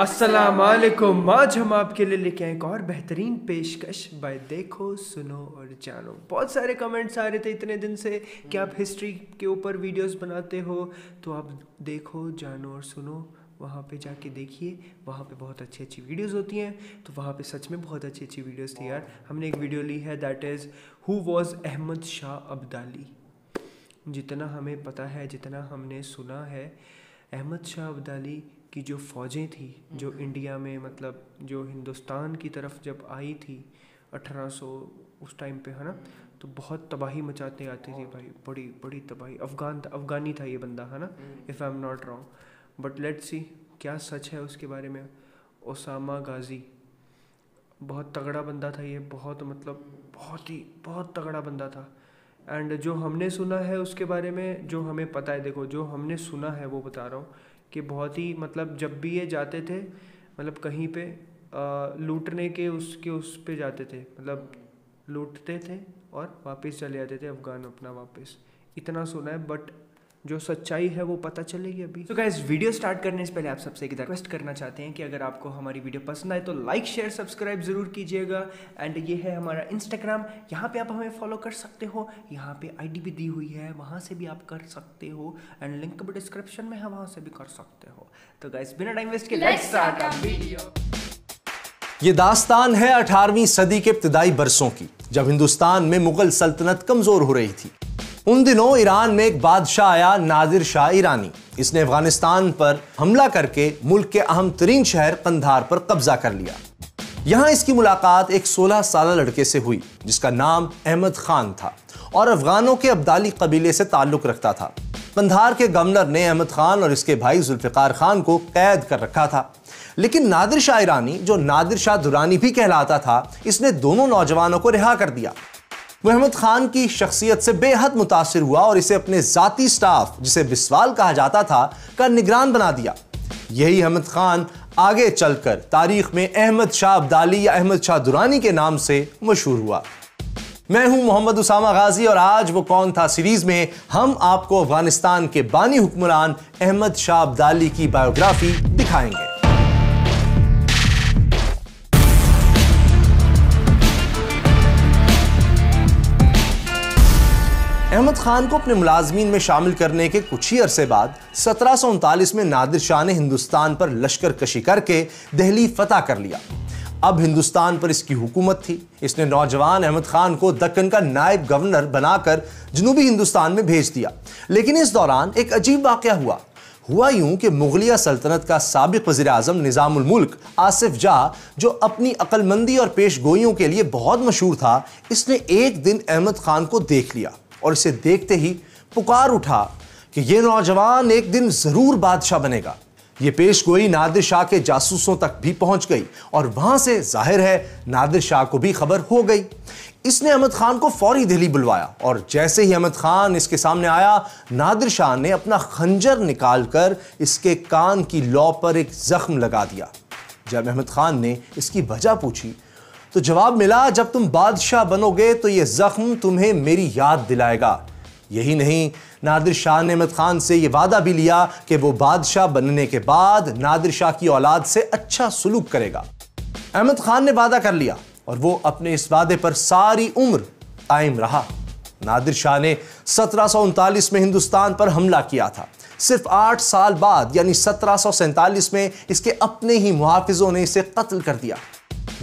अस्सलाम वालेकुम। आज हम आपके लिए लेके आए एक और बेहतरीन पेशकश बाय देखो सुनो और जानो। बहुत सारे कमेंट्स आ रहे थे इतने दिन से कि आप हिस्ट्री के ऊपर वीडियोस बनाते हो, तो आप देखो जानो और सुनो वहाँ पे जाके देखिए, वहाँ पे बहुत अच्छी अच्छी वीडियोस होती हैं। तो वहाँ पे सच में बहुत अच्छी अच्छी वीडियोस थी यार। हमने एक वीडियो ली है that is who was Ahmad Shah Abdali. जितना हमें पता है, जितना हमने सुना है, अहमद शाह अब्दाली की जो फ़ौजें थी जो इंडिया में मतलब जो हिंदुस्तान की तरफ जब आई थी 1800 उस टाइम पे है ना, तो बहुत तबाही मचाते आती थी भाई, बड़ी बड़ी तबाही। अफ़गानी था ये बंदा है ना, if I am not wrong, but let's see क्या सच है उसके बारे में। उसामा गाजी बहुत तगड़ा बंदा था ये, बहुत मतलब बहुत तगड़ा बंदा था। एंड जो हमने सुना है उसके बारे में, जो हमें पता है, देखो जो हमने सुना है वो बता रहा हूँ कि बहुत ही मतलब जब भी ये जाते थे मतलब कहीं पे लूटने के उस पे जाते थे, मतलब लूटते थे और वापस चले आते थे अफ़गान अपना वापस। इतना सुना है बट जो सच्चाई है वो पता चलेगी अभी। तो गाइस वीडियो स्टार्ट करने से पहले आप सबसे एक रिक्वेस्ट करना चाहते हैं कि अगर आपको हमारी वीडियो पसंद आए तो लाइक शेयर सब्सक्राइब ज़रूर कीजिएगा। एंड ये है हमारा इंस्टाग्राम, यहाँ पे आप हमें फॉलो कर सकते हो, यहाँ पे आईडी भी दी हुई है, वहाँ से भी आप कर सकते हो। एंड लिंक भी डिस्क्रिप्शन में है, वहाँ से भी कर सकते हो। तो गाइस बिना टाइम वेस्ट के लेट्स स्टार्ट आवर वीडियो। ये दास्तान है 18वीं सदी के इब्तदाई बरसों की, जब हिंदुस्तान में मुगल सल्तनत कमज़ोर हो रही थी। उन दिनों ईरान में एक बादशाह आया, नादिर शाह ईरानी। इसने अफगानिस्तान पर हमला करके मुल्क के अहम तरीन शहर कंधार पर कब्जा कर लिया। यहाँ इसकी मुलाकात एक 16 साला लड़के से हुई जिसका नाम अहमद खान था और अफगानों के अब्दाली कबीले से ताल्लुक़ रखता था। कंधार के गवर्नर ने अहमद खान और इसके भाई जुल्फ़िकार खान को कैद कर रखा था, लेकिन नादिर शाह ईरानी जो नादिर शाह दुर्रानी भी कहलाता था, इसने दोनों नौजवानों को रिहा कर दिया। वह अहमद खान की शख्सियत से बेहद मुतासिर हुआ और इसे अपने ज़ाती स्टाफ जिसे बिस्वाल कहा जाता था का निगरान बना दिया। यही अहमद खान आगे चलकर तारीख में अहमद शाह अब्दाली या अहमद शाह दुर्रानी के नाम से मशहूर हुआ। मैं हूं मोहम्मद उसामा गाजी और आज वो कौन था सीरीज़ में हम आपको अफगानिस्तान के बानी हुक्मरान अहमद शाह अब्दाली की बायोग्राफी दिखाएंगे। अहमद खान को अपने मुलाजमीन में शामिल करने के कुछ ही अरसे बाद 1739 में नादिर शाह ने हिंदुस्तान पर लश्कर कशी करके दिल्ली फतह कर लिया। अब हिंदुस्तान पर इसकी हुकूमत थी। इसने नौजवान अहमद खान को दक्कन का नायब गवर्नर बनाकर जनूबी हिंदुस्तान में भेज दिया। लेकिन इस दौरान एक अजीब वाक़या हुआ यूं कि मुग़लिया सल्तनत का साबिक़ वज़ीर-ए-आज़म निज़ामुलमुल्क आसिफ जाह, जो अपनी अक्लमंदी और पेश गोइयों के लिए बहुत मशहूर था, इसने एक दिन अहमद खान को देख लिया और इसे देखते ही पुकार उठा कि यह नौजवान एक दिन ज़रूर बादशाह बनेगा। ये पेशगोई नादिर शाह के जासूसों तक भी पहुंच गई और वहां से जाहिर है नादिर शाह को भी खबर हो गई। इसने अहमद खान को फौरी दिल्ली बुलवाया और जैसे ही अहमद खान इसके सामने आया, नादिर शाह ने अपना खंजर निकालकर इसके कान की लौ पर एक जख्म लगा दिया। जब अहमद खान ने इसकी वजह पूछी तो जवाब मिला, जब तुम बादशाह बनोगे तो ये ज़ख्म तुम्हें मेरी याद दिलाएगा। यही नहीं, नादिर शाह ने अहमद खान से ये वादा भी लिया कि वो बादशाह बनने के बाद नादिर शाह की औलाद से अच्छा सलूक करेगा। अहमद खान ने वादा कर लिया और वो अपने इस वादे पर सारी उम्र कायम रहा। नादिर शाह ने 1739 में हिंदुस्तान पर हमला किया था। सिर्फ 8 साल बाद यानी 1747 में इसके अपने ही मुहाफिजों ने इसे कत्ल कर दिया।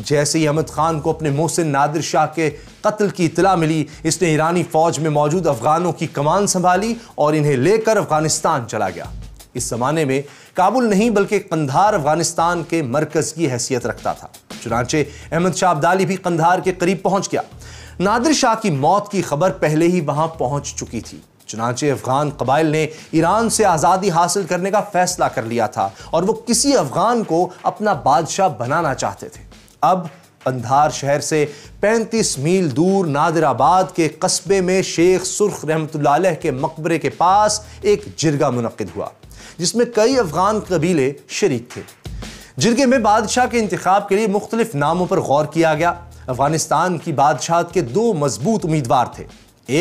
जैसे ही अहमद खान को अपने मोहसिन नादिर शाह के कत्ल की इतला मिली, इसने ईरानी फौज में मौजूद अफगानों की कमान संभाली और इन्हें लेकर अफगानिस्तान चला गया। इस ज़माने में काबुल नहीं बल्कि कंधार अफगानिस्तान के मरकज़ की हैसियत रखता था। चुनांचे अहमद शाह अब्दाली भी कंधार के करीब पहुंच गया। नादिर शाह की मौत की खबर पहले ही वहां पहुंच चुकी थी। चुनांचे अफगान कबाइल ने ईरान से आज़ादी हासिल करने का फैसला कर लिया था और वो किसी अफगान को अपना बादशाह बनाना चाहते थे। अब कंधार शहर से 35 मील दूर नादिराबाद के कस्बे में शेख सुर्ख रहमतुल्लाह अलैह के मकबरे के पास एक जिरगा मुनक़िद हुआ जिसमें कई अफगान कबीले शरीक थे। जिरगे में बादशाह के इंतखाब के लिए मुख्तलिफ नामों पर गौर किया गया। अफगानिस्तान की बादशाहत के 2 मजबूत उम्मीदवार थे,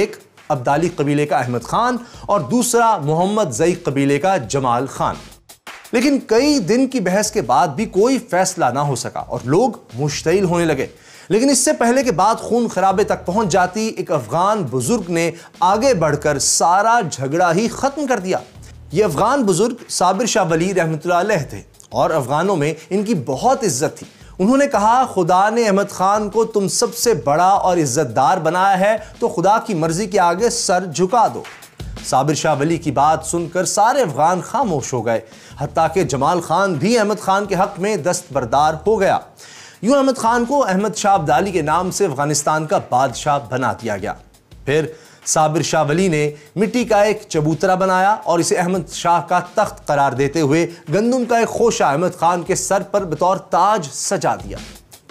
एक अब्दाली कबीले का अहमद खान और दूसरा मोहम्मद जई कबीले का जमाल खान। लेकिन कई दिन की बहस के बाद भी कोई फैसला ना हो सका और लोग मुश्तिल होने लगे। लेकिन इससे पहले कि बात खून खराबे तक पहुंच जाती, एक अफगान बुजुर्ग ने आगे बढ़कर सारा झगड़ा ही खत्म कर दिया। ये अफगान बुजुर्ग साबिर शाह वली रहमतुल्लाह अलैह थे और अफगानों में इनकी बहुत इज्जत थी। उन्होंने कहा, खुदा ने अहमद ख़ान को तुम सबसे बड़ा और इज़्ज़तदार बनाया है, तो खुदा की मर्ज़ी के आगे सर झुका दो। साबिर शाह वली की बात सुनकर सारे अफगान खामोश हो गए, हत्ता कि जमाल खान भी अहमद ख़ान के हक़ में दस्तबरदार हो गया। यूँ अहमद ख़ान को अहमद शाह अब्दाली के नाम से अफगानिस्तान का बादशाह बना दिया गया। फिर साबिर शाह वली ने मिट्टी का एक चबूतरा बनाया और इसे अहमद शाह का तख्त करार देते हुए गंदम का एक खोशा अहमद ख़ान के सर पर बतौर ताज सजा दिया।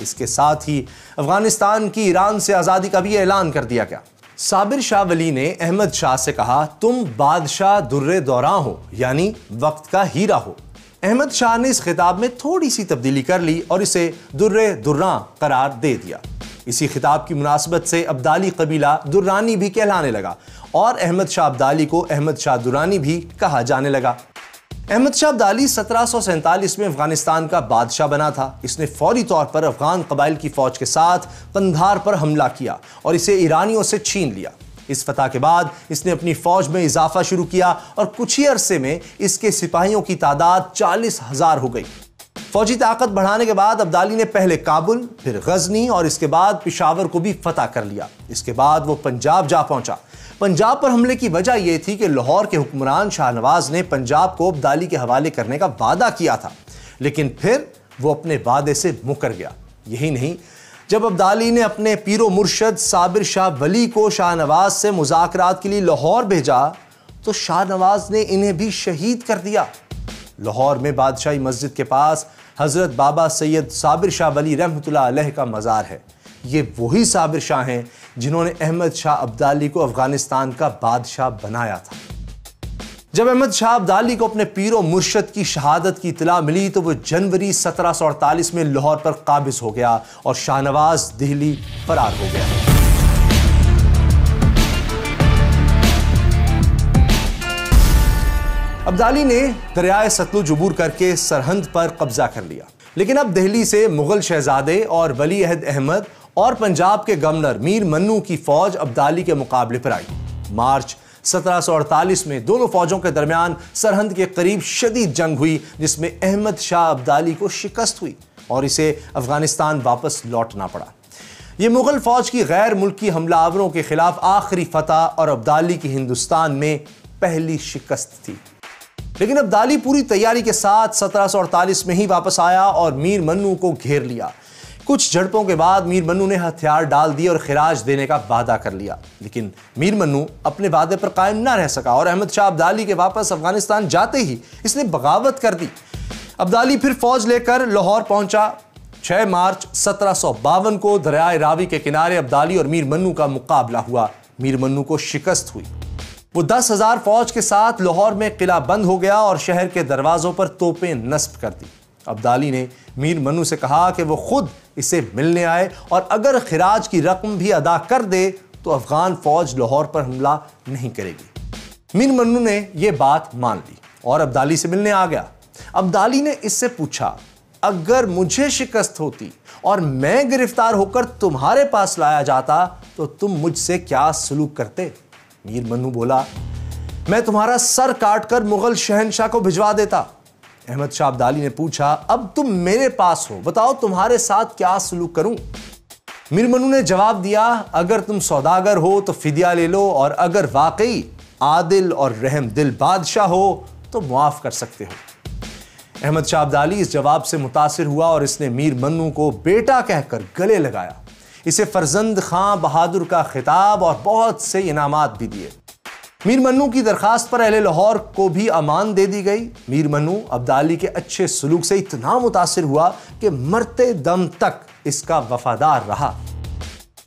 इसके साथ ही अफगानिस्तान की ईरान से आज़ादी का भी ऐलान कर दिया गया। साबिर शाह वली ने अहमद शाह से कहा, तुम बादशाह दुर्रे दौरां हो, यानी वक्त का हीरा हो। अहमद शाह ने इस खिताब में थोड़ी सी तब्दीली कर ली और इसे दुर्रे दुर्रां करार दे दिया। इसी खिताब की मुनासबत से अब्दाली कबीला दुर्रानी भी कहलाने लगा और अहमद शाह अब्दाली को अहमद शाह दुर्रानी भी कहा जाने लगा। अहमद शाह अब्दाली 1747 में अफगानिस्तान का बादशाह बना था। इसने फौरी तौर पर अफगान कबाइल की फौज के साथ कंधार पर हमला किया और इसे ईरानियों से छीन लिया। इस फतह के बाद इसने अपनी फौज में इजाफा शुरू किया और कुछ ही अरसे में इसके सिपाहियों की तादाद 40,000 हो गई। फौजी ताकत बढ़ाने के बाद अब्दाली ने पहले काबुल, फिर गजनी और इसके बाद पिशावर को भी फतह कर लिया। इसके बाद वो पंजाब जा पहुंचा। पंजाब पर हमले की वजह यह थी कि लाहौर के हुक्मरान शाहनवाज ने पंजाब को अब्दाली के हवाले करने का वादा किया था, लेकिन फिर वो अपने वादे से मुकर गया। यही नहीं, जब अब्दाली ने अपने पीरो मुर्शद साबिर शाह वली को शाहनवाज से मुज़ाकरात के लिए लाहौर भेजा तो शाहनवाज ने इन्हें भी शहीद कर दिया। लाहौर में बादशाही मस्जिद के पास हज़रत बाबा सैयद साबिर शाह वली रहमतुल्लाह अलैह का मज़ार है। ये वही साबिर शाह हैं जिन्होंने अहमद शाह अब्दाली को अफ़गानिस्तान का बादशाह बनाया था। जब अहमद शाह अब्दाली को अपने पीर व मुर्शद की शहादत की इतला मिली तो वह जनवरी 1748 में लाहौर पर काबिज़ हो गया और शाहनवाज दिल्ली फरार हो गया। अब्दाली ने दरियाए सतलुज अबूर करके सरहंद पर कब्जा कर लिया, लेकिन अब दिल्ली से मुग़ल शहजादे और वली अहद अहमद और पंजाब के गवर्नर मीर मन्नू की फ़ौज अब्दाली के मुकाबले पर आई। मार्च 1748 में दोनों फ़ौजों के दरमियान सरहंद के करीब शदीद जंग हुई, जिसमें अहमद शाह अब्दाली को शिकस्त हुई और इसे अफ़गानिस्तान वापस लौटना पड़ा। ये मुग़ल फ़ौज की गैर मुल्की हमलावरों के ख़िलाफ़ आखिरी फतह और अब्दाली की हिंदुस्तान में पहली शिकस्त थी। लेकिन अब्दाली पूरी तैयारी के साथ 1748 में ही वापस आया और मीर मन्नू को घेर लिया। कुछ झड़पों के बाद मीर मन्नू ने हथियार डाल दिए और खिराज देने का वादा कर लिया, लेकिन मीर मन्नू अपने वादे पर कायम ना रह सका और अहमद शाह अब्दाली के वापस अफगानिस्तान जाते ही इसने बगावत कर दी। अब्दाली फिर फौज लेकर लाहौर पहुंचा। 6 मार्च 1752 को दरियाए रावी के किनारे अब्दाली और मीर मन्नू का मुकाबला हुआ। मीर मन्नू को शिकस्त हुई। वो 10,000 फौज के साथ लाहौर में किला बंद हो गया और शहर के दरवाज़ों पर तोपें नस्ब कर दी। अब्दाली ने मीर मन्नू से कहा कि वो खुद इसे मिलने आए और अगर खिराज की रकम भी अदा कर दे तो अफ़गान फ़ौज लाहौर पर हमला नहीं करेगी। मीर मन्नू ने ये बात मान ली और अब्दाली से मिलने आ गया। अब्दाली ने इससे पूछा, अगर मुझे शिकस्त होती और मैं गिरफ्तार होकर तुम्हारे पास लाया जाता तो तुम मुझसे क्या सलूक करते? मीर मन्नू बोला, मैं तुम्हारा सर काट कर मुग़ल शहनशाह को भिजवा देता। अहमद शाह अब्दाली ने पूछा, अब तुम मेरे पास हो, बताओ तुम्हारे साथ क्या सलूक करूं? मीर मन्नू ने जवाब दिया, अगर तुम सौदागर हो तो फिदिया ले लो और अगर वाकई आदिल और रहम दिल बादशाह हो तो मुआफ़ कर सकते हो। अहमद शाह अब्दाली इस जवाब से मुतासिर हुआ और इसने मीर मन्नू को बेटा कहकर गले लगाया। इसे फरजंद खां बहादुर का खिताब और बहुत से इनामात भी दिए। मीर मन्नू की दरख्वास्त पर अहले लाहौर को भी अमान दे दी गई। मीर मन्नू अब्दाली के अच्छे सलूक से इतना मुतासिर हुआ कि मरते दम तक इसका वफादार रहा।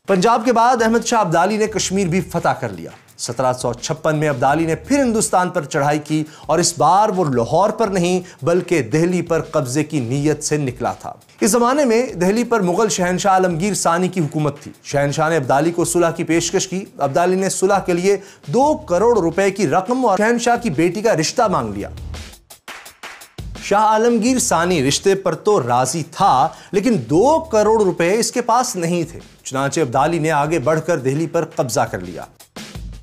पंजाब के बाद अहमद शाह अब्दाली ने कश्मीर भी फतह कर लिया। 1756 में अब्दाली ने फिर हिंदुस्तान पर चढ़ाई की और इस बार वो लाहौर पर नहीं बल्कि दिल्ली पर कब्जे की नीयत से निकला था। इस ज़माने में दिल्ली पर मुग़ल शहनशाह आलमगीर सानी की हुकूमत थी। शहनशाह ने अब्दाली को सुलह की पेशकश की। अब्दाली ने सुलह के लिए 2 करोड़ रुपए की रकम और शहनशाह की बेटी का रिश्ता मांग लिया। शाह आलमगीर सानी रिश्ते पर तो राजी था, लेकिन 2 करोड़ रुपए इसके पास नहीं थे। चुनांचे अब्दाली ने आगे बढ़कर दिल्ली पर कब्जा कर लिया।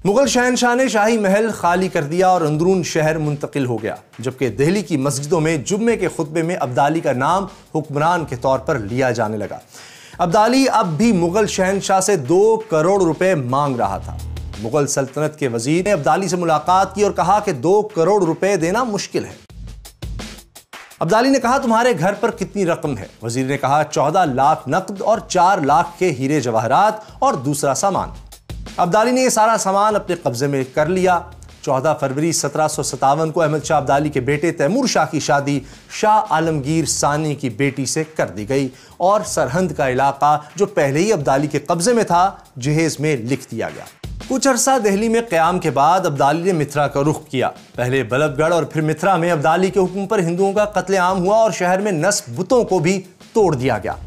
मुगल शहनशाह ने शाही महल खाली कर दिया और अंदरून शहर मुंतकिल हो गया, जबकि दिल्ली की मस्जिदों में जुम्मे के खुतबे में अब्दाली का नाम हुक्मरान के तौर पर लिया जाने लगा। अब्दाली अब भी मुगल शहनशाह से 2 करोड़ रुपए मांग रहा था। मुगल सल्तनत के वजीर ने अब्दाली से मुलाकात की और कहा कि 2 करोड़ रुपए देना मुश्किल है। अब्दाली ने कहा, तुम्हारे घर पर कितनी रकम है? वजीर ने कहा, 14 लाख नकद और 4 लाख के हीरे जवाहरात और दूसरा सामान। अब्दाली ने यह सारा सामान अपने कब्जे में कर लिया। 14 फरवरी 1757 को अहमद शाह अब्दाली के बेटे तैमूर शाह की शादी शाह आलमगीर सानी की बेटी से कर दी गई और सरहंद का इलाका, जो पहले ही अब्दाली के कब्जे में था, जहेज में लिख दिया गया। कुछ अरसा दिल्ली में क़याम के बाद अब्दाली ने मिथ्रा का रुख किया। पहले बल्लभगढ़ और फिर मिथ्रा में अब्दाली के हुक्म पर हिंदुओं का कत्लेआम हुआ और शहर में नस्ब बुतों को भी तोड़ दिया गया।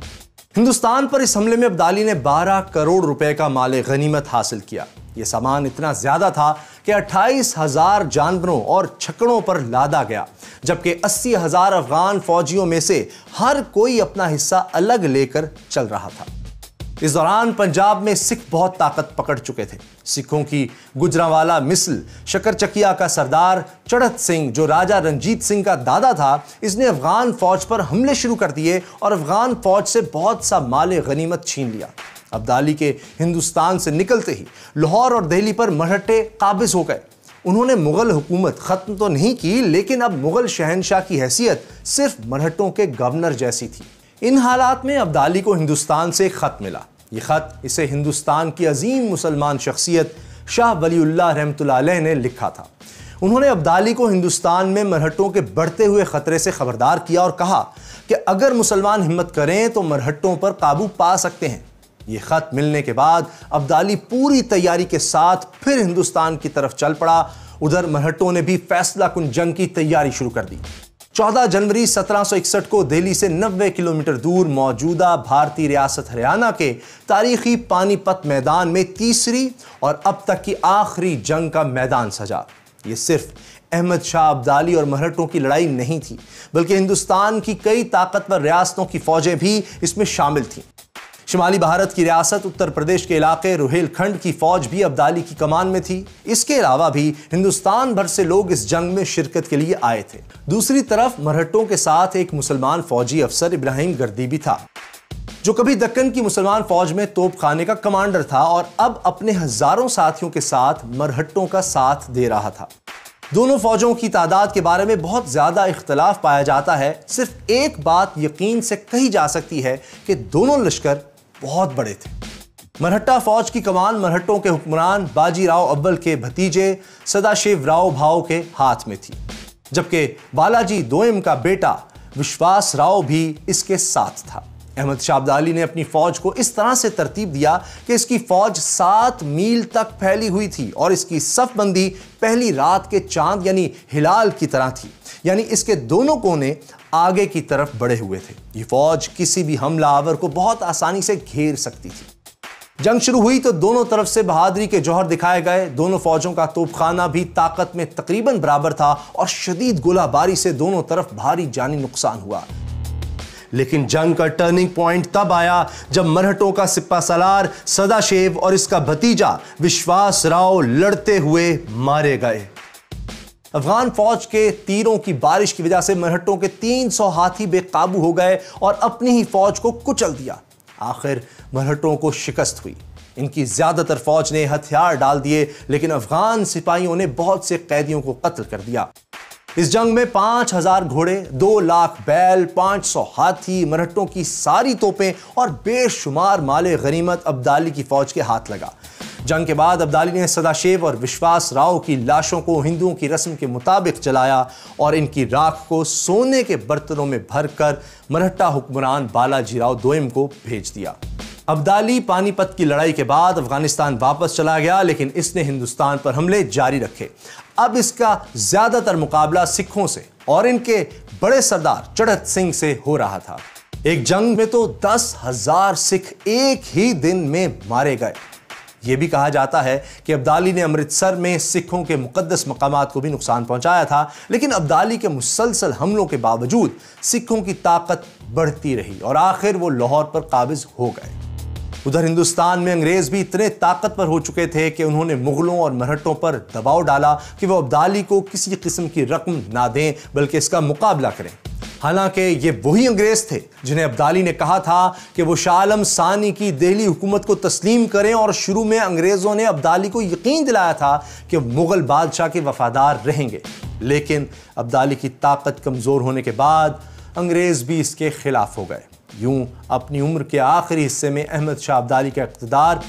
हिंदुस्तान पर इस हमले में अब्दाली ने 12 करोड़ रुपए का माल गनीमत हासिल किया। ये सामान इतना ज़्यादा था कि 28,000 जानवरों और छकड़ों पर लादा गया, जबकि 80,000 अफगान फौजियों में से हर कोई अपना हिस्सा अलग लेकर चल रहा था। इस दौरान पंजाब में सिख बहुत ताकत पकड़ चुके थे। सिखों की गुजरांवाला मिसल शक्करचकिया का सरदार चढ़त सिंह, जो राजा रंजीत सिंह का दादा था, इसने अफगान फौज पर हमले शुरू कर दिए और अफगान फौज से बहुत सा माल गनीमत छीन लिया। अब्दाली के हिंदुस्तान से निकलते ही लाहौर और दिल्ली पर मरहट्टे काबिज हो गए। उन्होंने मुग़ल हुकूमत ख़त्म तो नहीं की, लेकिन अब मुग़ल शहनशाह की हैसियत सिर्फ मरहट्टों के गवर्नर जैसी थी। इन हालात में अब्दाली को हिंदुस्तान से एक ख़त मिला। ये ख़त इसे हिंदुस्तान की अजीम मुसलमान शख्सियत शाह वलीउल्लाह रहमतुल्लाह अलैह ने लिखा था। उन्होंने अब्दाली को हिंदुस्तान में मरहट्टों के बढ़ते हुए ख़तरे से ख़बरदार किया और कहा कि अगर मुसलमान हिम्मत करें तो मरहट्टों पर काबू पा सकते हैं। ये ख़त मिलने के बाद अब्दाली पूरी तैयारी के साथ फिर हिंदुस्तान की तरफ चल पड़ा। उधर मरहट्टों ने भी फैसला कुन जंग की तैयारी शुरू कर दी। 14 जनवरी 1761 को दिल्ली से 90 किलोमीटर दूर मौजूदा भारतीय रियासत हरियाणा के तारीखी पानीपत मैदान में तीसरी और अब तक की आखिरी जंग का मैदान सजा। ये सिर्फ अहमद शाह अब्दाली और मरहट्टों की लड़ाई नहीं थी, बल्कि हिंदुस्तान की कई ताकतवर रियासतों की फौजें भी इसमें शामिल थीं। शिमाली भारत की रियासत उत्तर प्रदेश के इलाके रुहेलखंड की फौज भी अब्दाली की कमान में थी। इसके अलावा भी हिंदुस्तान भर से लोग इस जंग में शिरकत के लिए आए थे। दूसरी तरफ मरहट्टों के साथ एक मुसलमान फौजी अफसर इब्राहिम गर्दी भी था, जो कभी दक्कन की मुसलमान फौज में तोपखाने का कमांडर था और अब अपने हजारों साथियों के साथ मरहट्टों का साथ दे रहा था। दोनों फौजों की तादाद के बारे में बहुत ज़्यादा इख्तलाफ पाया जाता है। सिर्फ एक बात यकीन से कही जा सकती है कि दोनों लश्कर बहुत बड़े थे। मरहट्टा फौज की कमान मरहट्टों के हुक्मरान बाजी राव अब्बल के भतीजे सदाशिव राव भाऊ के हाथ में थी, जबकि बालाजी दोयम का बेटा विश्वास राव भी इसके साथ था। अहमद शाह अब्दाली ने अपनी फौज को इस तरह से तरतीब दिया कि इसकी फौज 7 मील तक फैली हुई थी और इसकी सफबंदी पहली रात के चांद यानी हिलाल की तरह थी, यानी इसके दोनों कोने आगे की तरफ बढ़े हुए थे। ये फौज किसी भी हमलावर को बहुत आसानी से घेर सकती थी। जंग शुरू हुई तो दोनों तरफ से बहादुरी के जौहर दिखाए गए। दोनों फौजों का तोपखाना भी ताकत में तकरीबन बराबर था और शदीद गोलाबारी से दोनों तरफ भारी जानी नुकसान हुआ। लेकिन जंग का टर्निंग पॉइंट तब आया जब मरहट्टों का सिपा सलार सदाशिव और इसका भतीजा विश्वास राव लड़ते हुए मारे गए। अफगान फौज के तीरों की बारिश की वजह से मरहट्टों के 300 हाथी बेकाबू हो गए और अपनी ही फौज को कुचल दिया। आखिर मरहट्टों को शिकस्त हुई। इनकी ज्यादातर फौज ने हथियार डाल दिए, लेकिन अफगान सिपाहियों ने बहुत से कैदियों को कत्ल कर दिया। इस जंग में 5,000 घोड़े, 2 लाख बैल, 500 हाथी, मरहट्टों की सारी तोपें और बेशुमार माले गनीमत अब्दाली की फौज के हाथ लगा। जंग के बाद अब्दाली ने सदाशिव और विश्वास राव की लाशों को हिंदुओं की रस्म के मुताबिक जलाया और इनकी राख को सोने के बर्तनों में भरकर मरहट्टा हुक्मरान बालाजी राव दोयम को भेज दिया। अब्दाली पानीपत की लड़ाई के बाद अफगानिस्तान वापस चला गया, लेकिन इसने हिंदुस्तान पर हमले जारी रखे। अब इसका ज़्यादातर मुकाबला सिखों से और इनके बड़े सरदार चढ़त सिंह से हो रहा था। एक जंग में तो 10,000 सिख एक ही दिन में मारे गए। ये भी कहा जाता है कि अब्दाली ने अमृतसर में सिखों के मुकद्दस मकामात को भी नुकसान पहुंचाया था, लेकिन अब्दाली के मुसलसल हमलों के बावजूद सिखों की ताकत बढ़ती रही और आखिर वो लाहौर पर काबिज हो गए। उधर हिंदुस्तान में अंग्रेज़ भी इतने ताकतवर हो चुके थे कि उन्होंने मुग़लों और मरहटों पर दबाव डाला कि वह अब्दाली को किसी किस्म की रकम ना दें बल्कि इसका मुकाबला करें। हालांकि ये वही अंग्रेज़ थे जिन्हें अब्दाली ने कहा था कि वो शाह आलम सानी की दिल्ली हुकूमत को तस्लीम करें, और शुरू में अंग्रेज़ों ने अब्दाली को यकीन दिलाया था कि मुग़ल बादशाह के वफादार रहेंगे, लेकिन अब्दाली की ताकत कमज़ोर होने के बाद अंग्रेज़ भी इसके खिलाफ हो गए। यूं अपनी उम्र के आखिरी हिस्से में अहमद शाह अब्दाली का इक़्तिदार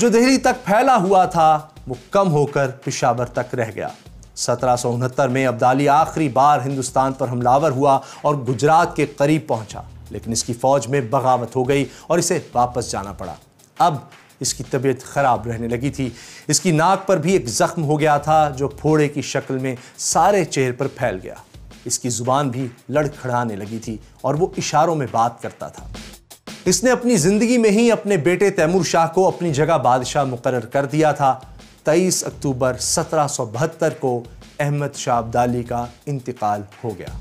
जो दिल्ली तक फैला हुआ था वो कम होकर पेशावर तक रह गया। 1769 में अब्दाली आखिरी बार हिंदुस्तान पर हमलावर हुआ और गुजरात के करीब पहुंचा, लेकिन इसकी फ़ौज में बगावत हो गई और इसे वापस जाना पड़ा। अब इसकी तबीयत ख़राब रहने लगी थी। इसकी नाक पर भी एक ज़ख्म हो गया था जो फोड़े की शक्ल में सारे चेहरे पर फैल गया। इसकी ज़ुबान भी लड़खड़ाने लगी थी और वो इशारों में बात करता था। इसने अपनी ज़िंदगी में ही अपने बेटे तैमूर शाह को अपनी जगह बादशाह मुकर्रर कर दिया था। 23 अक्टूबर 1772 को अहमद शाह अब्दाली का इंतकाल हो गया।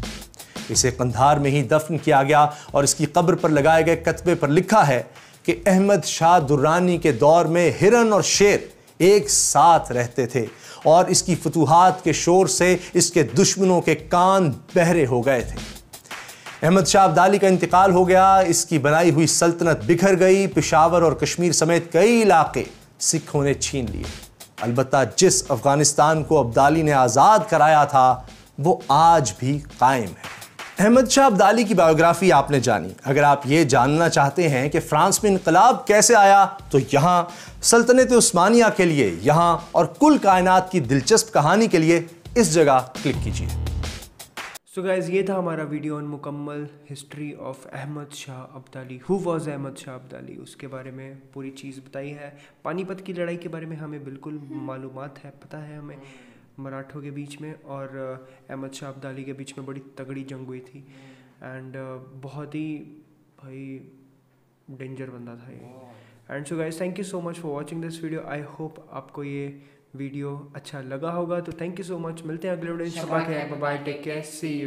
इसे कंधार में ही दफन किया गया और इसकी कब्र पर लगाए गए कतबे पर लिखा है कि अहमद शाह दुर्रानी के दौर में हिरन और शेर एक साथ रहते थे और इसकी फतूहात के शोर से इसके दुश्मनों के कान बहरे हो गए थे। अहमद शाह अब्दाली का इंतकाल हो गया, इसकी बनाई हुई सल्तनत बिखर गई। पेशावर और कश्मीर समेत कई इलाके सिखों ने छीन लिए। अलबत्ता जिस अफ़गानिस्तान को अब्दाली ने आज़ाद कराया था वो आज भी कायम है। अहमद शाह अब्दाली की बायोग्राफ़ी आपने जानी। अगर आप ये जानना चाहते हैं कि फ़्रांस में इनकलाब कैसे आया तो यहाँ, सल्तनत उस्मानिया के लिए यहाँ, और कुल कायनात की दिलचस्प कहानी के लिए इस जगह क्लिक कीजिए। सो गाइज़, ये था हमारा वीडियो ऑन मुकम्मल history of Ahmad Shah Abdali. Who was Ahmad Shah Abdali, उसके बारे में पूरी चीज़ बताई है। पानीपत की लड़ाई के बारे में हमें बिल्कुल मालूमात है, पता है हमें मराठों के बीच में और अहमद शाह अब्दाली के बीच में बड़ी तगड़ी जंग हुई थी। एंड बहुत ही भाई डेंजर बंदा था ये। And so guys, thank you so much for watching this video. I hope आपको ये वीडियो अच्छा लगा होगा। तो थैंक यू सो मच, मिलते हैं अगले video. Bye bye, take care, see you.